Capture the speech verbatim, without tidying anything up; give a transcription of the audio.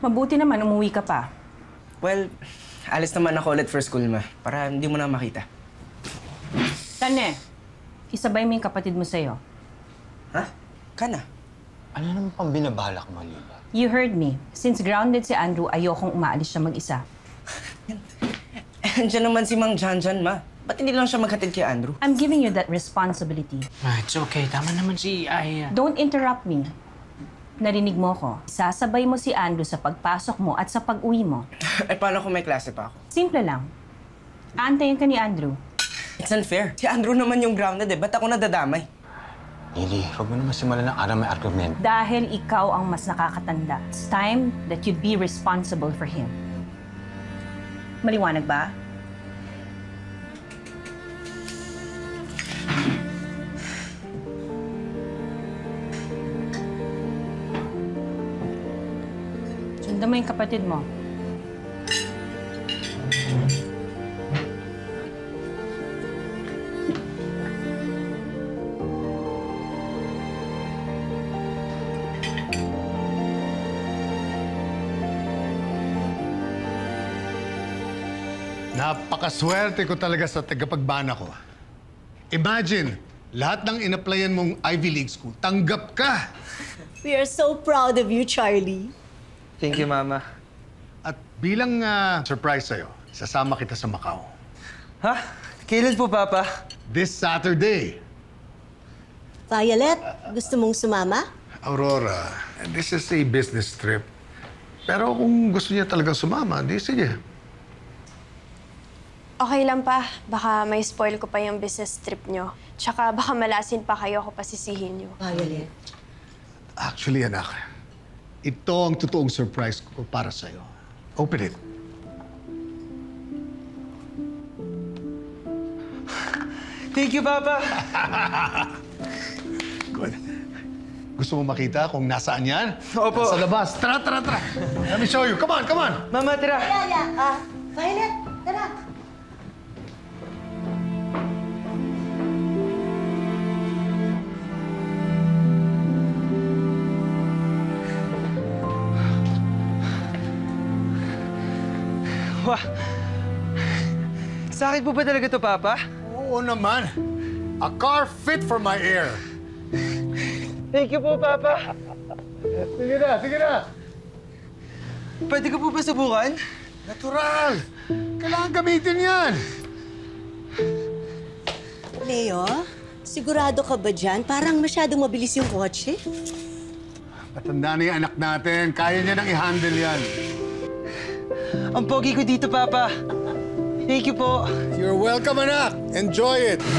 Mabuti naman, umuwi ka pa. Well, alis naman ako ulit for school, ma. Para hindi mo na makita. Kane, isabay mo yung kapatid mo sa'yo. Ha? Kana? Ano naman pang binabalak mo, Liba? You heard me. Since grounded si Andrew, ayokong umaalis siya mag-isa. Andiyan naman si Mang Janjan, ma. Ba't hindi lang siya maghatid kay Andrew? I'm giving you that responsibility. Ma, it's okay. Tama naman si Aya. Don't interrupt me. Narinig mo ko. Sasabay mo si Andrew sa pagpasok mo at sa pag-uwi mo. Eh, paano kung may klase pa ako? Simple lang. Aantayin ka ni Andrew. It's unfair. Si Andrew naman yung grounded eh. Ba't ako nadadamay? Lily, huwag mo naman simula ng araw may argument. Dahil ikaw ang mas nakakatanda. It's time that you'd be responsible for him. Maliwanag ba? Sundan mo yung kapatid mo. Napakaswerte ko talaga sa tagapagbana ko. Imagine, lahat ng in-applyan mong Ivy League school, tanggap ka! We are so proud of you, Charlie. Thank you, Mama. At bilang uh, surprise sa'yo, sasama kita sa Macau. Ha? Kailan po, Papa? This Saturday. Violet, gusto mong sumama? Aurora, this is a business trip. Pero kung gusto niya talagang sumama, di sige. Okay lang pa. Baka may spoil ko pa yung business trip nyo. Tsaka baka malasin pa kayo ako pasisihin nyo. Violet. Actually, anak, ito ang totoong surprise ko para sa'yo. Open it. Thank you, Papa! Good. Gusto mo makita kung nasaan yan? Opo. Nasa labas. Tara, tara, tara! Let me show you. Come on, come on! Mama, tira! Yeah, yeah. Uh, Violet, tara! Wah! Sa akin po ba talaga ito, Papa? Oo naman. A car fit for my air. Thank you po, Papa. Sige na, sige na. Pwede ko po ba subukan? Natural. Kailangan gamitin yan. Leo, sigurado ka ba dyan? Parang masyadong mabilis yung kotse. Patanda na yung anak natin. Kaya niya nang i-handle yan. Ang pogi ko dito, Papa. Thank you po. You're welcome, anak. Enjoy it.